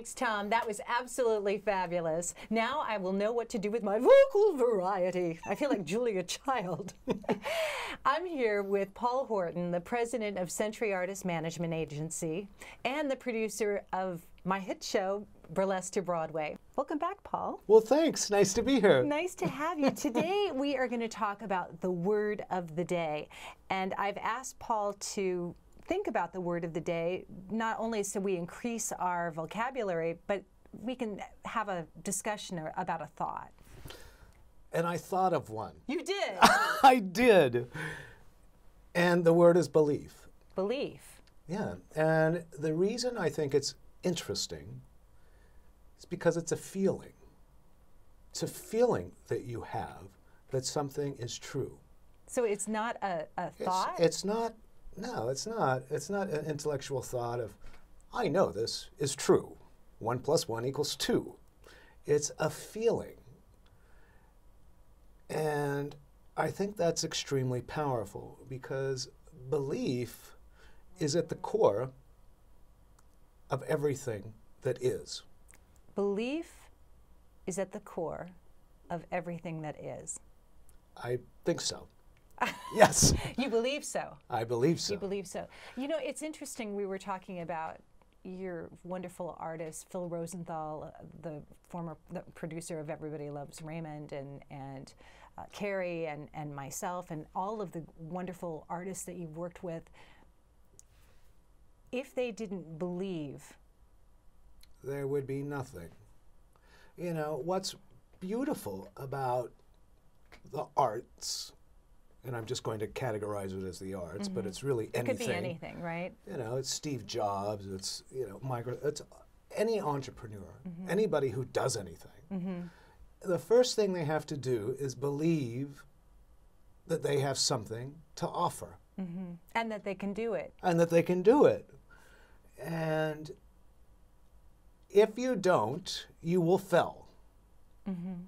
Thanks, Tom. That was absolutely fabulous. Now I will know what to do with my vocal variety. I feel like Julia Child. I'm here with Paul Horton, the president of Century Artists Management Agency and the producer of my hit show, Burlesque to Broadway. Welcome back, Paul. Well, thanks. Nice to be here. Nice to have you. Today, we are going to talk about the word of the day. And I've asked Paul to think about the word of the day, not only so we increase our vocabulary, but we can have a discussion about a thought. And I thought of one. You did? I did. And the word is belief. Belief. Yeah. And the reason I think it's interesting is because it's a feeling. It's a feeling that you have that something is true. So it's not a thought? It's not. No, it's not. It's not an intellectual thought of, I know this is true. 1 + 1 = 2. It's a feeling. And I think that's extremely powerful because belief is at the core of everything that is. Belief is at the core of everything that is. I think so. Yes. You believe so. I believe so. You believe so. You know, it's interesting, we were talking about your wonderful artist, Phil Rosenthal, the former producer of Everybody Loves Raymond, and Carrie, and myself, and all of the wonderful artists that you've worked with. If they didn't believe, there would be nothing. You know, what's beautiful about the arts, and I'm just going to categorize it as the arts, but it's really anything. It could be anything, right? You know, it's Steve Jobs, it's, you know, it's any entrepreneur, anybody who does anything. The first thing they have to do is believe that they have something to offer. And that they can do it. And that they can do it. And if you don't, you will fail.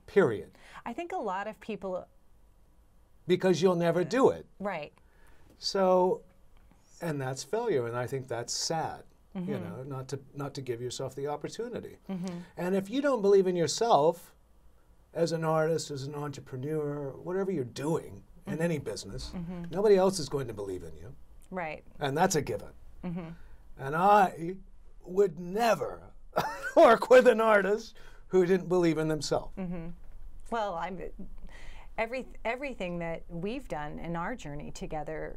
Period. I think a lot of people... Because you'll never do it. Right. So, and that's failure, and I think that's sad, you know, not to give yourself the opportunity. And if you don't believe in yourself as an artist, as an entrepreneur, whatever you're doing in any business, nobody else is going to believe in you. Right. And that's a given. And I would never work with an artist who didn't believe in themselves. Well, I'm... Everything that we've done in our journey together,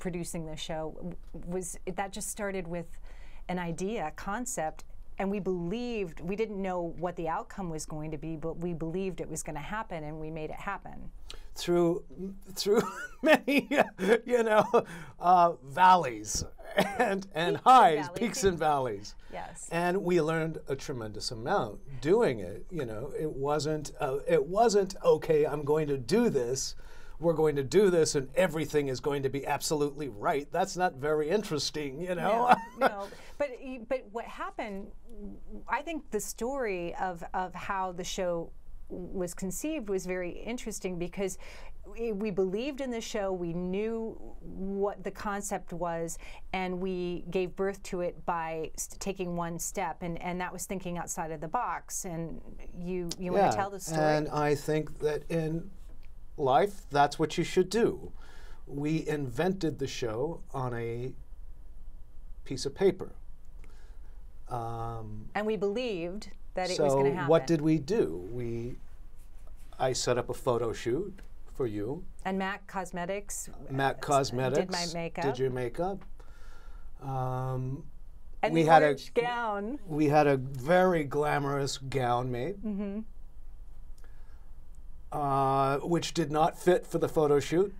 producing this show, was that just started with an idea, a concept, and we believed, we didn't know what the outcome was going to be, but we believed it was going to happen, and we made it happen. Through many, you know, valleys and highs, peaks and valleys. Yes. And we learned a tremendous amount doing it. You know, it wasn't okay. I'm going to do this. We're going to do this, and everything is going to be absolutely right. That's not very interesting, you know. No, no. But what happened? I think the story of how the show was conceived was very interesting because we believed in the show, we knew what the concept was, and we gave birth to it by taking one step, and that was thinking outside of the box, and you want to tell the story. And I think that in life, that's what you should do. We invented the show on a piece of paper. And we believed that it was going to happen. So what did we do? I set up a photo shoot for you. And Mac Cosmetics. Mac Cosmetics. Did my makeup. Did your makeup. And we had a gown. We had a very glamorous gown made, which did not fit for the photo shoot.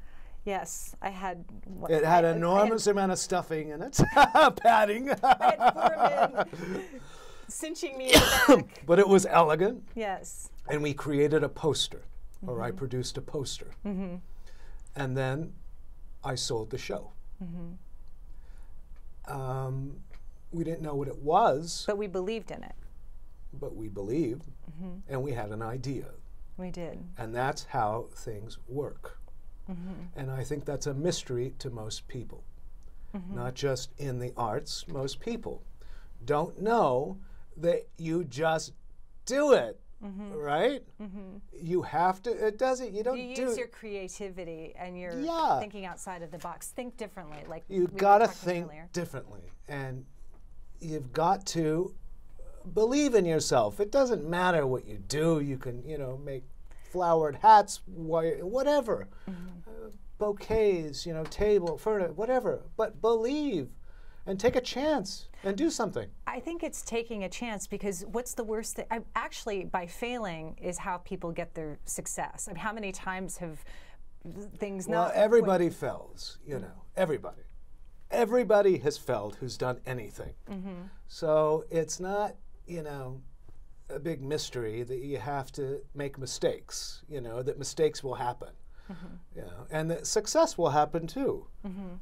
Yes, I had. It had an enormous amount of stuffing in it, padding. I had 4 men cinching me in the back. But it was elegant. Yes. And we created a poster, or I produced a poster. And then I sold the show. We didn't know what it was. But we believed in it. But we believed, and we had an idea. We did. And that's how things work. And I think that's a mystery to most people, not just in the arts. Most people don't know that you just do it, right? You have to, it doesn't, you don't do it. You use your creativity and your thinking outside of the box. Think differently, like you've got to think differently. And you've got to believe in yourself. It doesn't matter what you do. You can, you know, make flowered hats, whatever. Bouquets, you know, table, furniture, whatever. But believe and take a chance and do something. I think it's taking a chance, because what's the worst thing? Actually, by failing is how people get their success. I mean, how many times have things not... Well, everybody fails, you know, everybody. Everybody has failed who's done anything. So it's not, you know, a big mystery that you have to make mistakes, you know, that mistakes will happen. You know, and that success will happen too.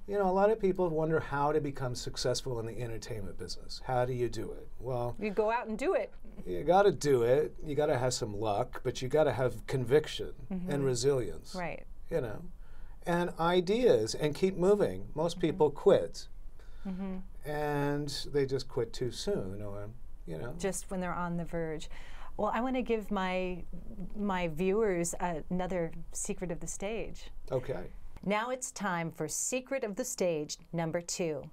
You know, a lot of people wonder how to become successful in the entertainment business. How do you do it? Well, you go out and do it. You got to do it. You got to have some luck, but you got to have conviction and resilience. Right. You know, and ideas, and keep moving. Most people quit, and they just quit too soon, or you know, just when they're on the verge. Well, I want to give my viewers another secret of the stage. Okay. Now it's time for Secret of the Stage number 2.